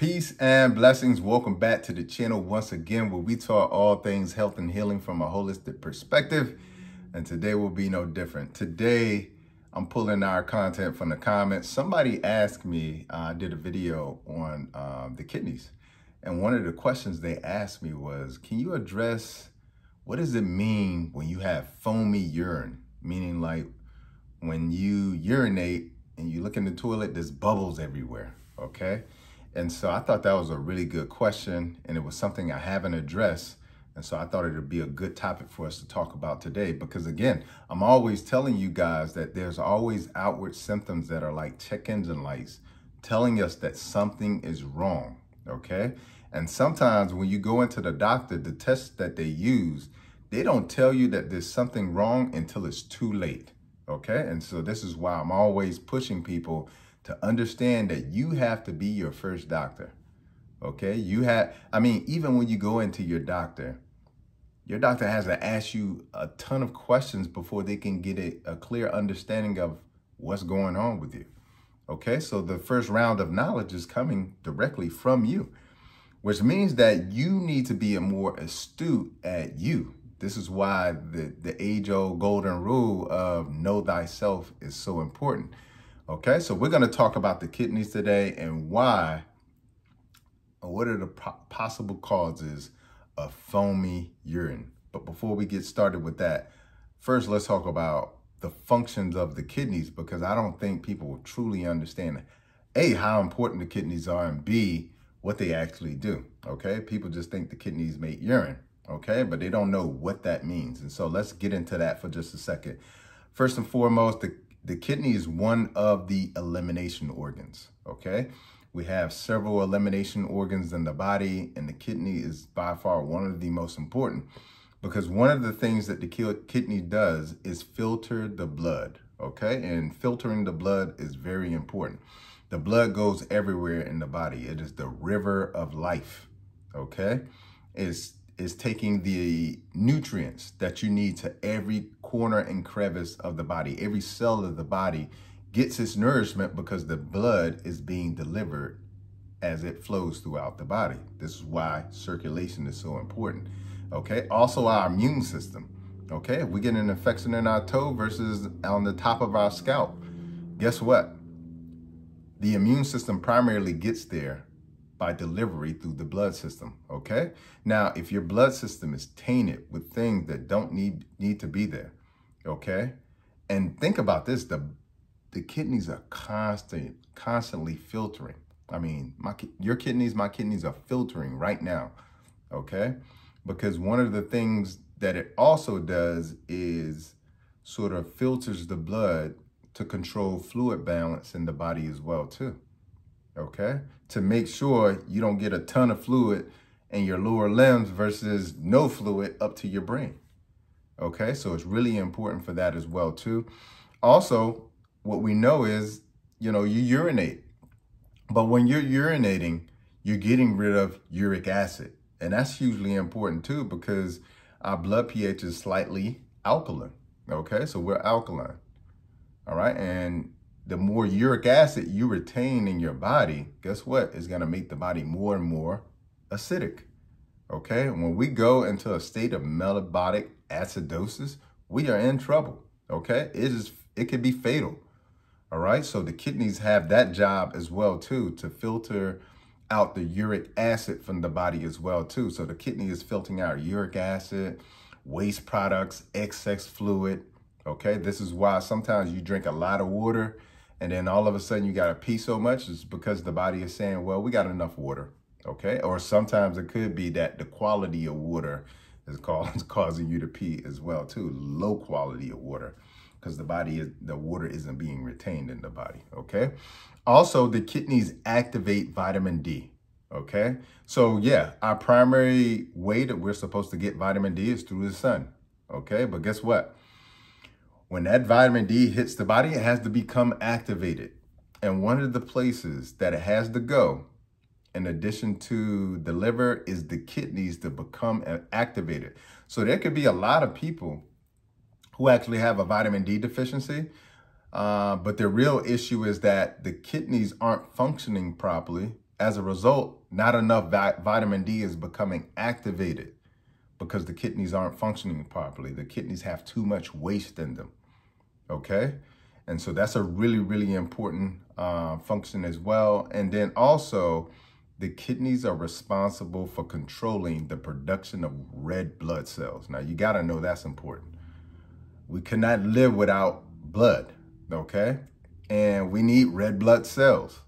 Peace and blessings. Welcome back to the channel once again, where we talk all things health and healing from a holistic perspective. And today will be no different. Today, I'm pulling our content from the comments. Somebody asked me, I did a video on the kidneys. And one of the questions they asked me was, can you address what does it mean when you have foamy urine? Meaning like when you urinate and you look in the toilet, there's bubbles everywhere, okay? And so I thought that was a really good question, and it was something I haven't addressed. And so I thought it would be a good topic for us to talk about today, because again, I'm always telling you guys that there's always outward symptoms that are like check engine lights telling us that something is wrong, okay? And sometimes when you go into the doctor, the tests that they use, they don't tell you that there's something wrong until it's too late, okay? And so this is why I'm always pushing people to understand that you have to be your first doctor, okay? Even when you go into your doctor has to ask you a ton of questions before they can get a clear understanding of what's going on with you, okay? So the first round of knowledge is coming directly from you, which means that you need to be more astute at you. This is why the age-old golden rule of know thyself is so important. Okay, so we're going to talk about the kidneys today and why, or what are the possible causes of foamy urine. But before we get started with that, first let's talk about the functions of the kidneys, because I don't think people will truly understand, A, how important the kidneys are, and B, what they actually do, okay? People just think the kidneys make urine, okay? But they don't know what that means. And so let's get into that for just a second. First and foremost, the kidney is one of the elimination organs, okay? We have several elimination organs in the body, and the kidney is by far one of the most important, because one of the things that the kidney does is filter the blood, okay? And filtering the blood is very important. The blood goes everywhere in the body. It is the river of life, okay? It's taking the nutrients that you need to every corner and crevice of the body. Every cell of the body gets its nourishment because the blood is being delivered as it flows throughout the body. This is why circulation is so important, okay? Also our immune system, okay? If we get an infection in our toe versus on the top of our scalp, guess what? The immune system primarily gets there by delivery through the blood system, okay? Now, if your blood system is tainted with things that don't need to be there, okay? And think about this, the kidneys are constantly filtering. I mean, my kidneys are filtering right now, okay? Because one of the things that it also does is sort of filters the blood to control fluid balance in the body as well too. Okay, to make sure you don't get a ton of fluid in your lower limbs versus no fluid up to your brain. Okay, so it's really important for that as well too. Also, what we know is, you know, you urinate, but when you're urinating, you're getting rid of uric acid. And that's hugely important too, because our blood pH is slightly alkaline. Okay, so we're alkaline, all right? And the more uric acid you retain in your body, guess what? It's gonna make the body more and more acidic, okay? And when we go into a state of metabolic acidosis, we are in trouble, okay? It could be fatal, all right? So the kidneys have that job as well too, to filter out the uric acid from the body as well too. So the kidney is filtering out uric acid, waste products, excess fluid, okay? This is why sometimes you drink a lot of water, and then all of a sudden you got to pee so much. It's because the body is saying, well, we got enough water, okay? Or sometimes it could be that the quality of water is causing you to pee as well too, low quality of water, because the water isn't being retained in the body, okay? Also, the kidneys activate vitamin D, okay? So yeah, our primary way that we're supposed to get vitamin D is through the sun, okay? But guess what? When that vitamin D hits the body, it has to become activated. And one of the places that it has to go, in addition to the liver, is the kidneys to become activated. So there could be a lot of people who actually have a vitamin D deficiency, but their real issue is that the kidneys aren't functioning properly As a result, not enough vitamin D is becoming activated because the kidneys aren't functioning properly. The kidneys have too much waste in them, okay? And so that's a really, really important function as well. And then also, the kidneys are responsible for controlling the production of red blood cells. Now, you gotta know that's important. We cannot live without blood, okay? And we need red blood cells,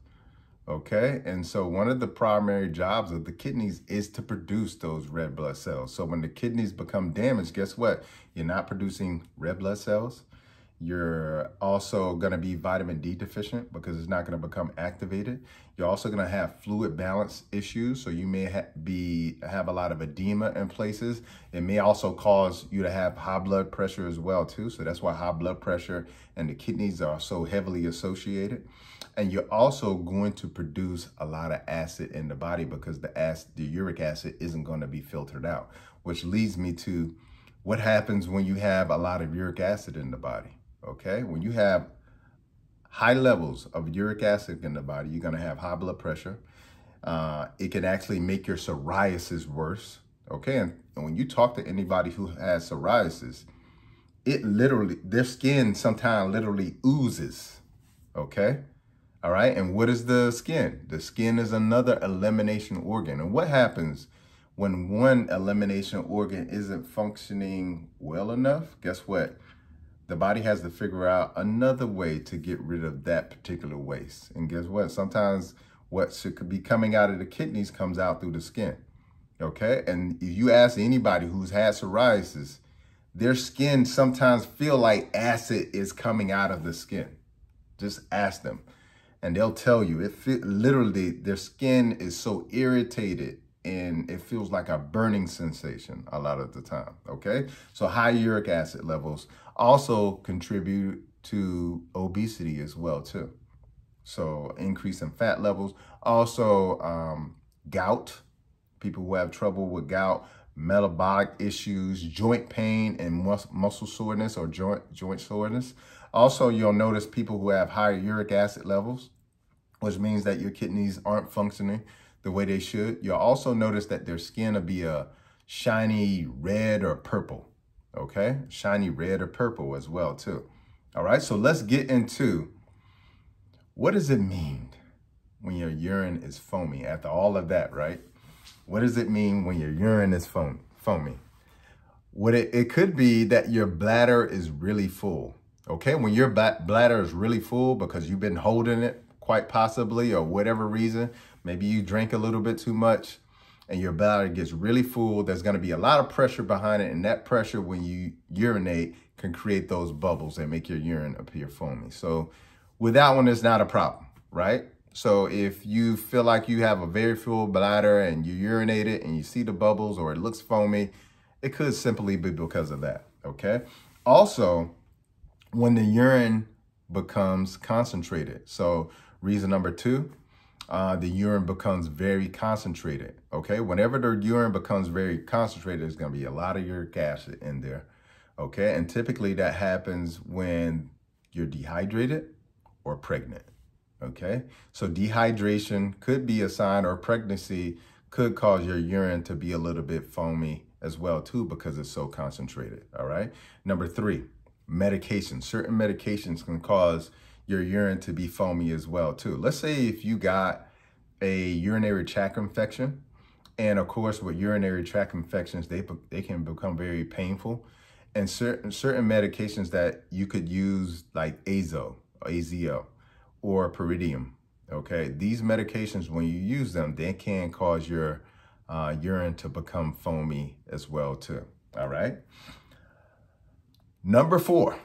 okay? And so one of the primary jobs of the kidneys is to produce those red blood cells. So when the kidneys become damaged, guess what? You're not producing red blood cells. You're also gonna be vitamin D deficient because it's not gonna become activated. You're also gonna have fluid balance issues. So you may have a lot of edema in places. It may also cause you to have high blood pressure as well too. So that's why high blood pressure and the kidneys are so heavily associated. And you're also going to produce a lot of acid in the body because the uric acid isn't gonna be filtered out, which leads me to what happens when you have a lot of uric acid in the body. Okay, when you have high levels of uric acid in the body, you're gonna have high blood pressure. It can actually make your psoriasis worse, okay? And when you talk to anybody who has psoriasis, it literally, their skin sometimes literally oozes, okay? All right, and what is the skin? The skin is another elimination organ. And what happens when one elimination organ isn't functioning well enough? Guess what? The body has to figure out another way to get rid of that particular waste. And guess what? Sometimes what could be coming out of the kidneys comes out through the skin, okay? And if you ask anybody who's had psoriasis, their skin sometimes feel like acid is coming out of the skin. Just ask them. And they'll tell you, literally, their skin is so irritated and it feels like a burning sensation a lot of the time, okay? So high uric acid levels also contribute to obesity as well too. So increase in fat levels, also gout, people who have trouble with gout, metabolic issues, joint pain and muscle soreness or joint soreness. Also, you'll notice people who have higher uric acid levels, which means that your kidneys aren't functioning the way they should. You'll also notice that their skin will be a shiny red or purple, okay? Shiny red or purple as well too. All right, so let's get into what does it mean when your urine is foamy? After all of that, right? What does it mean when your urine is foamy? What it could be that your bladder is really full, okay? When your bladder is really full because you've been holding it quite possibly or whatever reason, maybe you drink a little bit too much and your bladder gets really full. There's gonna be a lot of pressure behind it, and that pressure when you urinate can create those bubbles that make your urine appear foamy. So with that one, it's not a problem, right? So if you feel like you have a very full bladder and you urinate it and you see the bubbles or it looks foamy, it could simply be because of that, okay? Also, when the urine becomes concentrated. So reason number two, the urine becomes very concentrated, okay? Whenever the urine becomes very concentrated, there's gonna be a lot of uric acid in there, okay? And typically that happens when you're dehydrated or pregnant, okay? So dehydration could be a sign, or pregnancy could cause your urine to be a little bit foamy as well too because it's so concentrated, all right? Number three, medication. Certain medications can cause your urine to be foamy as well too. Let's say if you got a urinary tract infection, and of course with urinary tract infections, they can become very painful. And certain medications that you could use like Azo or Pyridium, okay? These medications, when you use them, they can cause your urine to become foamy as well too, all right? Number four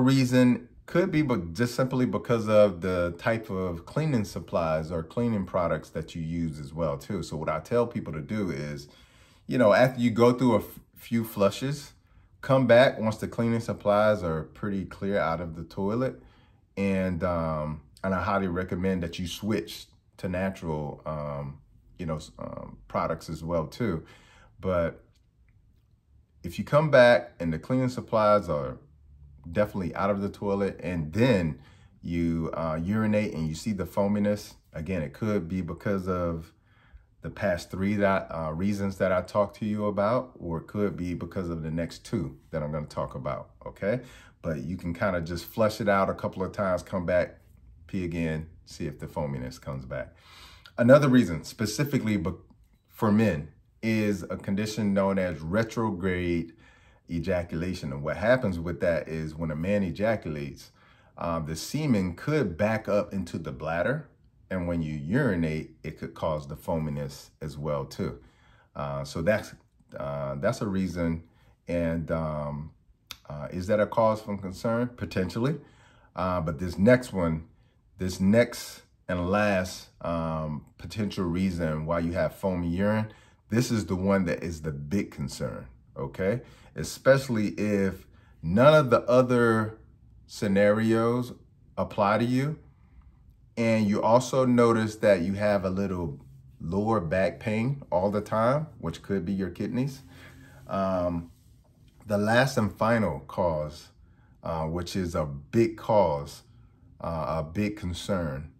reason could be but just simply because of the type of cleaning supplies or cleaning products that you use as well too. So what I tell people to do is, you know, after you go through a few flushes, come back once the cleaning supplies are pretty clear out of the toilet. And I highly recommend that you switch to natural, products as well too. But if you come back and the cleaning supplies are definitely out of the toilet, and then you urinate and you see the foaminess, Again, it could be because of the past three reasons that I talked to you about, or it could be because of the next two that I'm going to talk about, okay? But you can kind of just flush it out a couple of times, come back, pee again, see if the foaminess comes back. Another reason, specifically for men, is a condition known as retrograde ejaculation. And what happens with that is when a man ejaculates, the semen could back up into the bladder, and when you urinate, it could cause the foaminess as well too. So that's a reason. And is that a cause for concern? Potentially. But this next one, this next and last potential reason why you have foamy urine, this is the one that is the big concern, okay? Especially if none of the other scenarios apply to you, and you also notice that you have a little lower back pain all the time, which could be your kidneys. The last and final cause, which is a big cause, a big concern,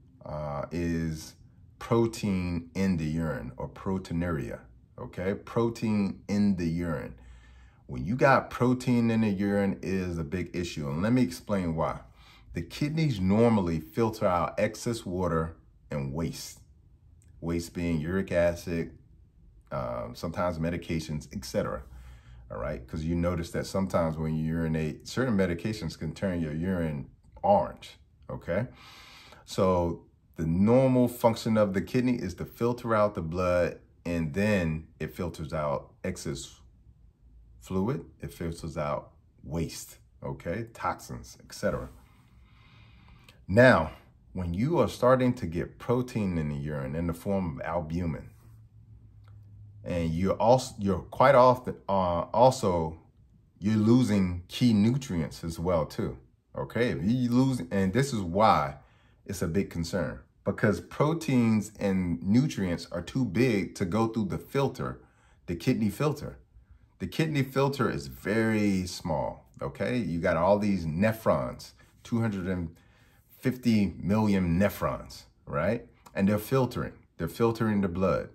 is protein in the urine, or proteinuria, okay? Protein in the urine. When you got protein in the urine, it is a big issue, and let me explain why. The kidneys normally filter out excess water and waste. Waste being uric acid, sometimes medications, etc. All right, because you notice that sometimes when you urinate, certain medications can turn your urine orange, okay? So the normal function of the kidney is to filter out the blood, and then it filters out excess fluid, it filters out waste, okay? Toxins, etc. Now, when you are starting to get protein in the urine in the form of albumin, and you're quite often also you're losing key nutrients as well too. Okay, if you lose, and this is why it's a big concern, because proteins and nutrients are too big to go through the filter, the kidney filter. The kidney filter is very small. Okay, you got all these nephrons, 250 million nephrons, right? And they're filtering the blood,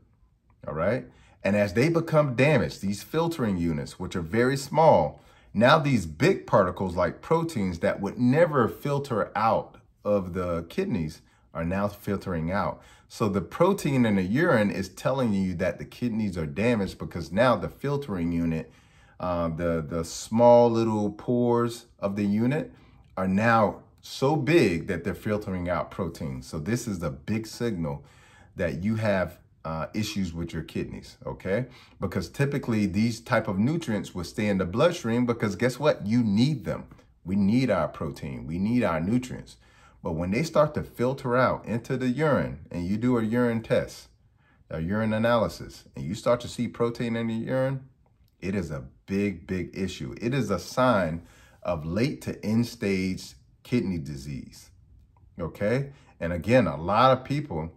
all right? And as they become damaged, these filtering units, which are very small, now these big particles like proteins that would never filter out of the kidneys are now filtering out. So the protein in the urine is telling you that the kidneys are damaged, because now the filtering unit, the small little pores of the unit are now so big that they're filtering out protein. So this is the big signal that you have issues with your kidneys, okay? Because typically these type of nutrients will stay in the bloodstream, because guess what? You need them. We need our protein. We need our nutrients. But when they start to filter out into the urine, and you do a urine test, a urine analysis, and you start to see protein in the urine, it is a big, big issue. It is a sign of late to end stage kidney disease, okay? And again, a lot of people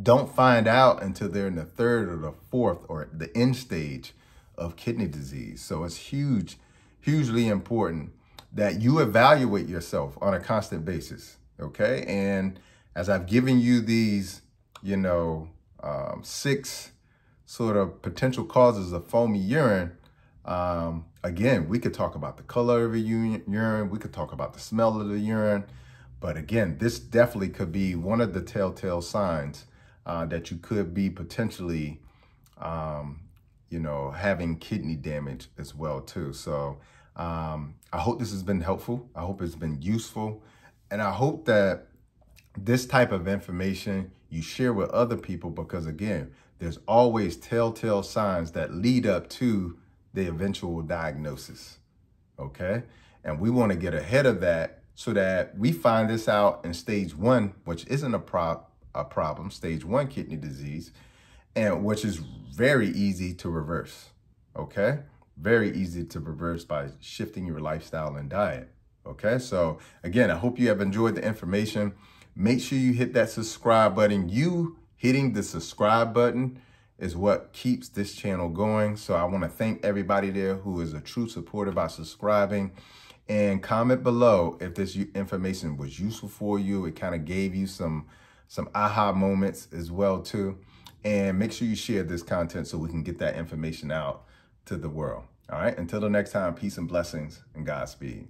don't find out until they're in the third or the fourth or the end stage of kidney disease. So it's huge, hugely important that you evaluate yourself on a constant basis, okay? And as I've given you these, you know, six sort of potential causes of foamy urine, again, we could talk about the color of the urine, we could talk about the smell of the urine, but again, this definitely could be one of the telltale signs that you could be potentially, you know, having kidney damage as well too. So I hope this has been helpful. I hope it's been useful. And I hope that this type of information you share with other people, because again, there's always telltale signs that lead up to the eventual diagnosis, okay? And we want to get ahead of that so that we find this out in stage one, which isn't a problem, stage one kidney disease, and which is very easy to reverse, okay? Very easy to reverse by shifting your lifestyle and diet, okay? So again, I hope you have enjoyed the information. Make sure you hit that subscribe button. You hitting the subscribe button is what keeps this channel going. So I want to thank everybody there who is a true supporter by subscribing, and comment below if this information was useful for you. It kind of gave you some some aha moments as well too. And make sure you share this content so we can get that information out to the world. All right, until the next time, peace and blessings and Godspeed.